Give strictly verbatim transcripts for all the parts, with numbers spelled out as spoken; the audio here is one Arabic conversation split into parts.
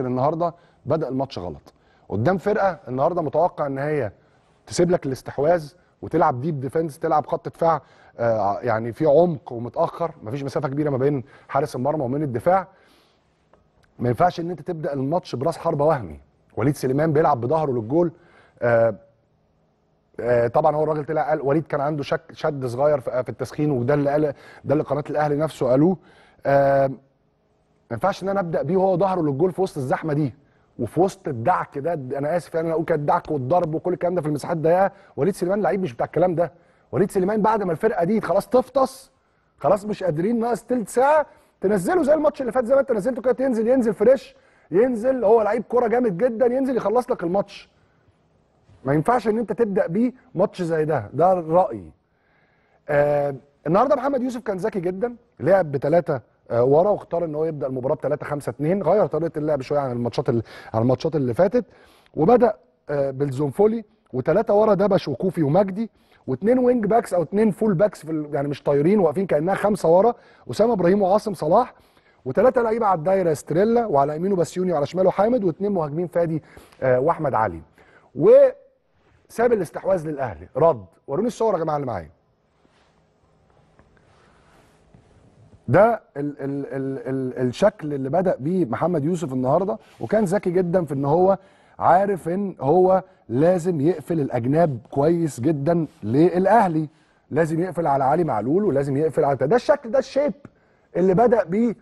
لكن النهارده بدأ الماتش غلط قدام فرقه النهارده متوقع ان هي تسيب لك الاستحواذ وتلعب ديب ديفنس، تلعب خط دفاع يعني في عمق ومتاخر، مفيش مسافه كبيره ما بين حارس المرمى ومن الدفاع. ما ينفعش ان انت تبدا الماتش براس حربه وهمي. وليد سليمان بيلعب بظهره للجول، آآ آآ طبعا هو الراجل طلع قال وليد كان عنده شك شد صغير في التسخين، وده اللي قال ده اللي قناه الاهلي نفسه قالوه. ما ينفعش ان انا ابدا بيه وهو ظهره للجول في وسط الزحمه دي وفي وسط الدعك ده. انا اسف يعني انا اقول كده الدعك والضرب وكل الكلام ده في المساحات الضيقه. وليد سليمان لعيب مش بتاع الكلام ده. وليد سليمان بعد ما الفرقه دي خلاص تفطس، خلاص مش قادرين، ناقص ثلث ساعه تنزله زي الماتش اللي فات، زي ما انت نزلته كده، ينزل ينزل فريش، ينزل هو لعيب كوره جامد جدا، ينزل يخلص لك الماتش. ما ينفعش ان انت تبدا بيه ماتش زي ده، ده رايي. آه النهارده محمد يوسف كان ذكي جدا، لعب بثلاثه آه ورا، واختار ان هو يبدا المباراه ثلاثة خمسة اثنين، غير طريقه اللعب شويه عن الماتشات عن الماتشات اللي فاتت، وبدا آه بالزنفولي وثلاثه ورا، دبش وكوفي ومجدي، واثنين وينج باكس او اثنين فول باكس في يعني مش طايرين واقفين كانها خمسه ورا، اسامه ابراهيم وعاصم صلاح، وثلاثه لعيبه على الدايره استريلا، وعلى يمينه بسيوني وعلى شماله حامد، واثنين مهاجمين فادي آه واحمد علي. وساب الاستحواذ للاهلي رد. وروني الصور يا جماعه اللي معايا. ده ال ال ال ال الشكل اللي بدا بيه محمد يوسف النهارده، وكان ذكي جدا في ان هو عارف ان هو لازم يقفل الاجناب كويس جدا للاهلي، لازم يقفل على علي معلول ولازم يقفل على ده. الشكل ده الشيب اللي بدا بيه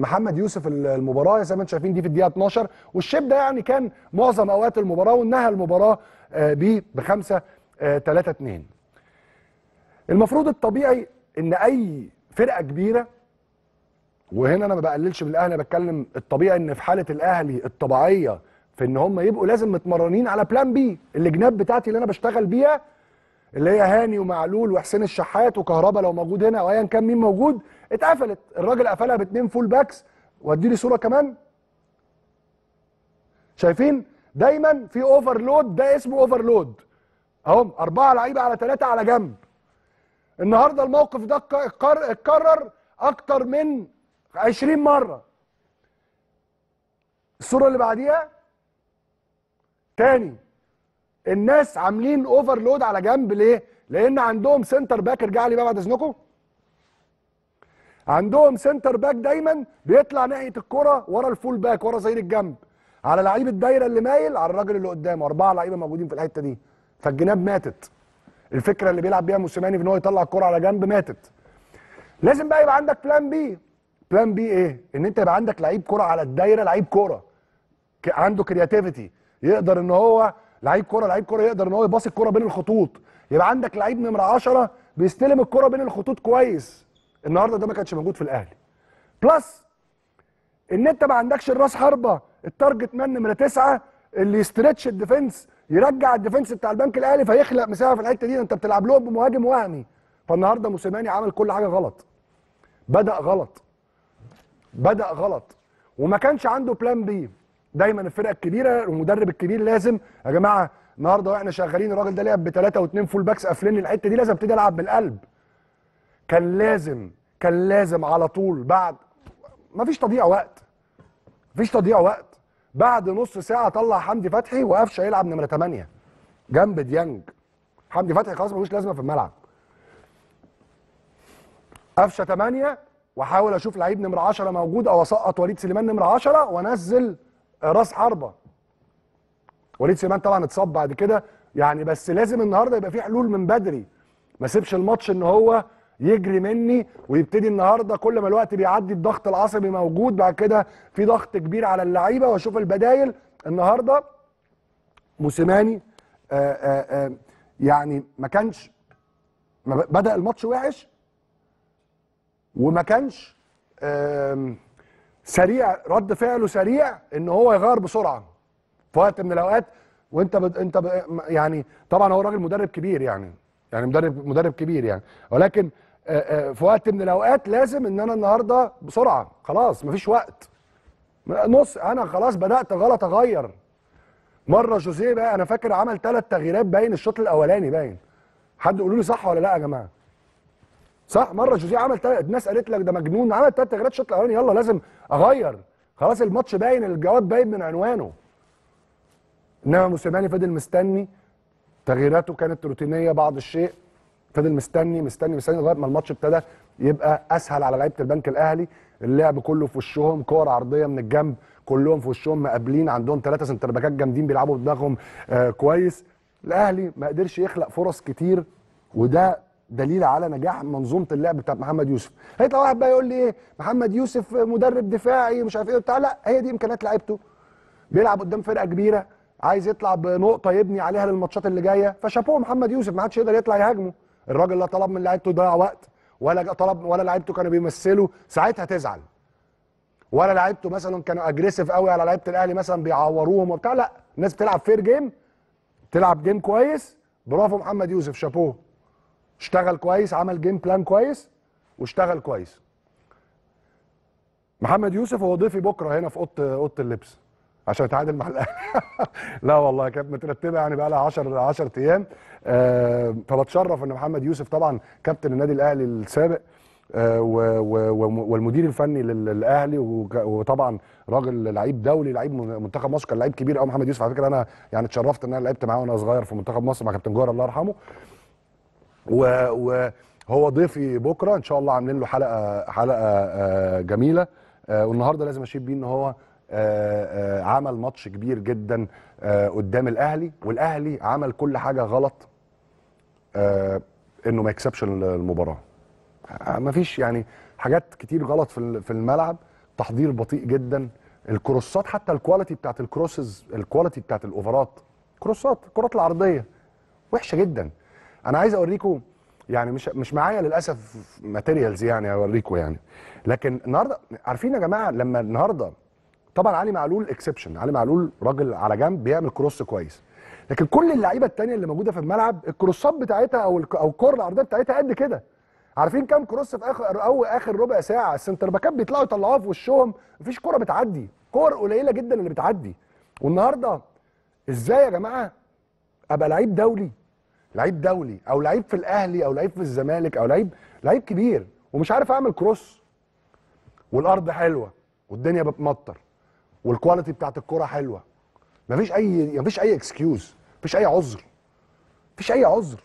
محمد يوسف المباراه زي ما انتم شايفين، دي في الدقيقه اتناشر، والشيب ده يعني كان معظم اوقات المباراه، وانها المباراه بيه بخمسه ثلاثه اثنين. المفروض الطبيعي ان اي فرقه كبيره، وهنا انا ما بقللش من الاهلي، انا بتكلم الطبيعي ان في حاله الاهلي الطبيعيه في ان هم يبقوا لازم متمرنين على بلان بي، الجناب بتاعتي اللي انا بشتغل بيها اللي هي هاني ومعلول وحسين الشحات وكهربا لو موجود هنا او ايا كان مين موجود. اتقفلت، الراجل قفلها باتنين فول باكس. واديلي صوره كمان، شايفين دايما في اوفرلود، ده اسمه اوفرلود اهو، اربعه لعيبه على ثلاثه على جنب. النهارده الموقف ده اتكرر اكتر من عشرين مره. الصوره اللي بعديها تاني، الناس عاملين اوفرلود على جنب ليه؟ لان عندهم سنتر باك، ارجع لي بقى بعد اذنكم، عندهم سنتر باك دايما بيطلع ناحيه الكره ورا الفول باك، ورا ظهير الجنب، على لعيب الدايره اللي مايل على الراجل اللي قدامه، اربعه لعيبه موجودين في الحته دي، فالجناب ماتت. الفكره اللي بيلعب بيها موسيماني في ان هو يطلع الكره على جنب ماتت. لازم بقى يبقى عندك بلان بي. بلان بي ايه؟ ان انت يبقى عندك لعيب كره على الدايره، لعيب كره عنده كرياتيفيتي، يقدر ان هو لعيب كره لعيب كره يقدر ان هو يباص الكره بين الخطوط، يبقى عندك لعيب نمره عشرة بيستلم الكره بين الخطوط كويس. النهارده ده ما كانش موجود في الاهلي. بلس ان انت ما عندكش الراس حربه التارجت مان نمره تسعة اللي يستريتش الديفنس، يرجع الديفنس بتاع البنك الاهلي فيخلق مساحه في الحته دي. انت بتلعب لهم بمهاجم وهمي. فالنهارده موسيماني عمل كل حاجه غلط، بدا غلط بدا غلط وما كانش عنده بلان بي. دايما الفرقه الكبيره والمدرب الكبير لازم يا جماعه النهارده واحنا شغالين، الراجل ده لعب بثلاثه واثنين فول باكس قافلين الحته دي، لازم ابتدي العب بالقلب. كان لازم كان لازم على طول بعد مفيش تضييع وقت مفيش تضييع وقت بعد نص ساعه طلع حمدي فتحي وقفش هيلعب نمره ثمانية جنب ديانج. حمدي فتحي خلاص ملوش لازمه في الملعب، قفشه ثمانية واحاول اشوف لعيب نمره عشرة موجود، او اسقط وليد سليمان نمره عشرة وانزل راس حربه. وليد سليمان طبعا اتصاب بعد كده يعني، بس لازم النهارده يبقى في حلول من بدري. ما سيبش الماتش ان هو يجري مني ويبتدي النهارده كل ما الوقت بيعدي الضغط العصبي موجود، بعد كده في ضغط كبير على اللعيبه واشوف البدايل. النهارده موسيماني آآ آآ يعني ما كانش بدا الماتش وحش، وما كانش سريع، رد فعله سريع ان هو يغير بسرعه في وقت من الاوقات. وانت بد... انت ب... يعني طبعا هو راجل مدرب كبير يعني يعني مدرب مدرب كبير يعني، ولكن آآ آآ في وقت من الاوقات لازم ان انا النهارده بسرعه، خلاص مفيش وقت نص، انا خلاص بدات غلط اغير. مره جوزيه بقى انا فاكر عمل ثلاث تغييرات باين الشوط الاولاني، باين حد يقولوا لي صح ولا لا يا جماعه؟ صح، مره جوزيه عمل تلت... الناس قالت لك ده مجنون، عمل ثلاث تغييرات الشوط الاولاني، يلا لازم اغير. خلاص الماتش باين، الجواب باين من عنوانه. انما موسيماني فضل مستني، تغييراته كانت روتينيه بعض الشيء، فضل مستني مستني مستني لغايه ما الماتش ابتدى يبقى اسهل على لعيبه البنك الاهلي. اللعب كله في وشهم، كور عرضيه من الجنب كلهم في وشهم مقابلين، عندهم ثلاثه سنتر باكات جامدين بيلعبوا بدماغهم آه كويس. الاهلي ما قدرش يخلق فرص كتير، وده دليل على نجاح منظومه اللعب بتاعت محمد يوسف. هيطلع واحد بقى يقول لي ايه محمد يوسف مدرب دفاعي مش عارف ايه وبتاع، لا هي دي امكانيات لعيبته، بيلعب قدام فرقه كبيره عايز يطلع بنقطه يبني عليها للماتشات اللي جايه. فشابوه محمد يوسف، ما حدش يقدر يطلع يهاجمه. الراجل لا طلب من لعيبته يضيع وقت، ولا طلب ولا لعيبته كانوا بيمثلوا ساعتها تزعل، ولا لعيبته مثلا كانوا اجريسيف قوي على لعيبه الاهلي مثلا بيعوروهم وبتاع، لا الناس بتلعب فير جيم، تلعب جيم كويس. برافو محمد يوسف، شابوه، اشتغل كويس، عمل جيم بلان كويس واشتغل كويس. محمد يوسف هو ضيفي بكره هنا في اوضه اوضه اللبس عشان اتعادل مع الاهلي. لا والله كانت مترتبه يعني بقى لها عشرة ايام. أه فبتشرف ان محمد يوسف طبعا كابتن النادي الاهلي السابق أه والمدير الفني للاهلي، وطبعا راجل لعيب دولي، لعيب منتخب مصر، كان لعيب كبير قوي محمد يوسف. على فكره انا يعني اتشرفت ان انا لعبت معاه وانا صغير في منتخب مصر مع كابتن جوهر الله يرحمه. وهو ضيفي بكره ان شاء الله، عاملين له حلقه حلقه جميله. والنهارده لازم اشيد بيه ان هو عمل ماتش كبير جدا قدام الاهلي، والاهلي عمل كل حاجه غلط انه ما يكسبش المباراه. مفيش يعني حاجات كتير غلط في الملعب، تحضير بطيء جدا، الكروسات حتى الكواليتي بتاعت الكروسز، الكواليتي بتاعت الاوفرات، كروسات الكرات العرضيه وحشه جدا. انا عايز اوريكم يعني، مش مش معايا للاسف ماتيريالز يعني اوريكم يعني، لكن النهارده عارفين يا جماعه لما النهارده طبعا علي معلول اكسبشن، علي معلول راجل على جنب بيعمل كروس كويس، لكن كل اللعيبه الثانيه اللي موجوده في الملعب الكروسات بتاعتها او او الكور العرضيه بتاعتها قد كده. عارفين كام كروس في اخر او اخر ربع ساعه السنتر باكات بيطلعوا يطلعوها في وشهم، مفيش كوره بتعدي، كور قليله جدا اللي بتعدي. والنهارده ازاي يا جماعه ابقى لعيب دولي، لعيب دولي او لعيب في الاهلي او لعيب في الزمالك او لعيب لعيب كبير ومش عارف اعمل كروس، والارض حلوه والدنيا بتمطر والكواليتي بتاعت الكوره حلوه، مفيش اي مفيش اي اكسكيوز، مفيش اي عذر، مفيش اي عذر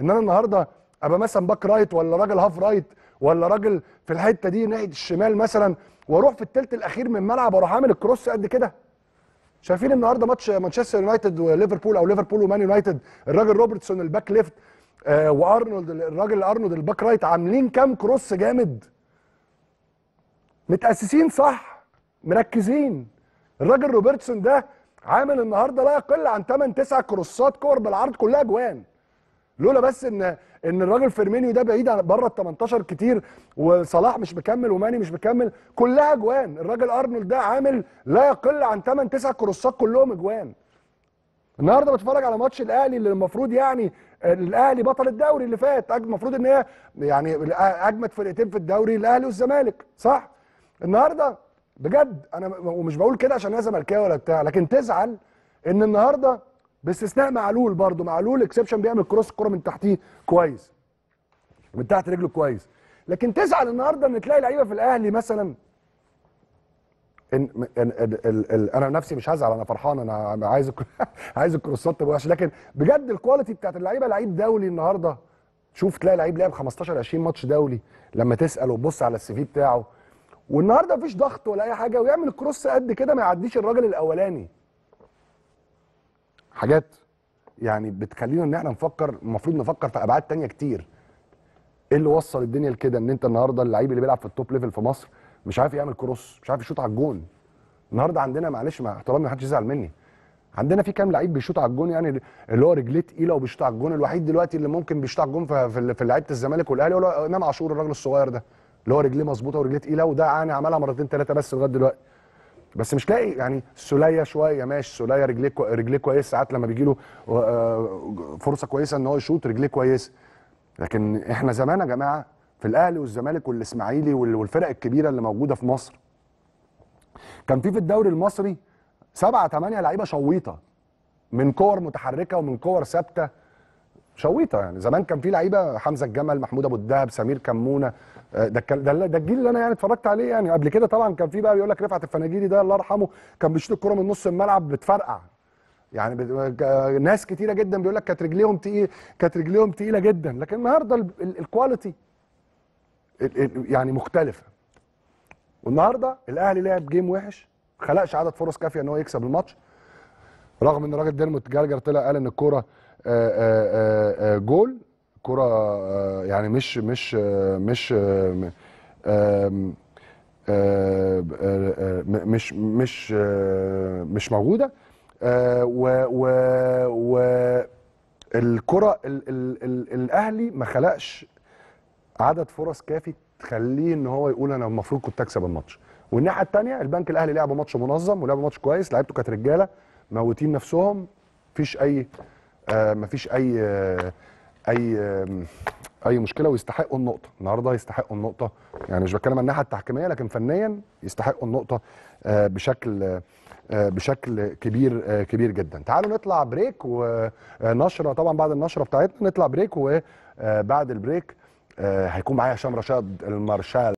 ان انا النهارده ابقى مثلا باك رايت ولا راجل هاف رايت ولا راجل في الحته دي ناحيه الشمال مثلا، واروح في الثلث الاخير من الملعب واروح عامل الكروس قد كده. شايفين النهارده ماتش مانشستر يونايتد وليفربول او ليفربول ومان يونايتد، الراجل روبرتسون الباك ليفت آه وارنولد الراجل ارنولد الباك رايت عاملين كام كروس جامد، متاسسين صح، مركزين. الراجل روبرتسون ده عامل النهارده لا يقل عن ثمانية تسعة كروسات كور بالعرض كلها جوان، لولا بس ان ان الراجل فيرمينيو ده بعيد بره ال تمنتاشر كتير، وصلاح مش مكمل وماني مش مكمل، كلها اجوان. الراجل ارنولد ده عامل لا يقل عن ثمانية تسعة كروسات كلهم اجوان. النهارده بتفرج على ماتش الاهلي اللي المفروض يعني الاهلي بطل الدوري اللي فات، المفروض ان هي يعني اجمد فرقتين في الدوري الاهلي والزمالك، صح؟ النهارده بجد انا ومش بقول كده عشان انا زملكاوي ولا بتاع، لكن تزعل ان النهارده باستثناء معلول، برضه معلول اكسبشن بيعمل كروس الكوره من تحتيه كويس، من تحت رجله كويس، لكن تزعل النهارده ان تلاقي لعيبه في الاهلي مثلا ان, إن... إن... إن... إن... انا نفسي مش هزعل، انا فرحان، انا عايز عايز الكروسات تبقى وحشه، لكن بجد الكواليتي بتاعت اللعيبه، لعيب دولي النهارده شوف تلاقي لعيب لعب خمستاشر عشرين ماتش دولي لما تسال وتبص على السي في بتاعه، والنهارده مفيش ضغط ولا اي حاجه ويعمل كروس قد كده ما يعديش الراجل الاولاني. حاجات يعني بتخلينا ان احنا نفكر، المفروض نفكر في ابعاد تانية كتير. ايه اللي وصل الدنيا لكده ان انت النهارده اللعيب اللي بيلعب في التوب ليفل في مصر مش عارف يعمل كروس، مش عارف يشوط على الجون؟ النهارده عندنا معلش مع احترامي ما حدش يزعل مني، عندنا في كام لعيب بيشوط على الجون يعني اللي هو رجليه تقيله وبيشوط على الجون. الوحيد دلوقتي اللي ممكن بيشوط على الجون في في لعيبه الزمالك والاهلي هو امام عاشور الراجل الصغير ده اللي هو رجليه مظبوطه ورجليه تقيله، وده يعني عملها مرتين ثلاثه بس لغايه دلوقتي. بس مش لاقي يعني سوليه شويه ماشي، سوليه رجليه رجليه كويس ساعات لما بيجي له فرصه كويسه ان هو يشوط رجليه كويسه، لكن احنا زمان يا جماعه في الاهلي والزمالك والاسماعيلي والفرق الكبيره اللي موجوده في مصر كان في في الدوري المصري سبعة تمانية لعيبه شويطه من كور متحركه ومن كور ثابته شويطه يعني. زمان كان في لعيبه، حمزة الجمل، محمود أبو الدهب، سمير كمونة، ده ده ده الجيل اللي انا يعني اتفرجت عليه يعني. قبل كده طبعا كان في بقى بيقول لك رفعت الفناجيلي ده الله يرحمه كان بيشوط الكوره من نص الملعب بتفرقع يعني. ناس كتيره جدا بيقول لك كانت رجليهم تقيله، كانت رجليهم تقيله جدا. لكن النهارده الكواليتي يعني مختلفه. والنهارده الاهلي لعب جيم وحش، ما خلقش عدد فرص كافيه ان هو يكسب الماتش، رغم ان راجل ديرموند جالجر طلع قال ان الكوره جول، كرة يعني مش مش مش مش مش مش موجودة. والكرة الأهلي ما خلقش عدد فرص كافي تخليه إن هو يقول أنا المفروض كنت أكسب الماتش. والناحية التانية البنك الأهلي لعب ماتش منظم ولعب ماتش كويس، لعيبته كانت رجالة موتين نفسهم، مفيش أي مفيش أي اي اي مشكله، ويستحقوا النقطه النهارده، يستحقوا النقطه يعني. مش بتكلم عن الناحيه التحكيميه، لكن فنيا يستحقوا النقطه بشكل بشكل كبير كبير جدا. تعالوا نطلع بريك ونشره، طبعا بعد النشره بتاعتنا نطلع بريك، وبعد البريك هيكون معايا هشام رشاد المارشال.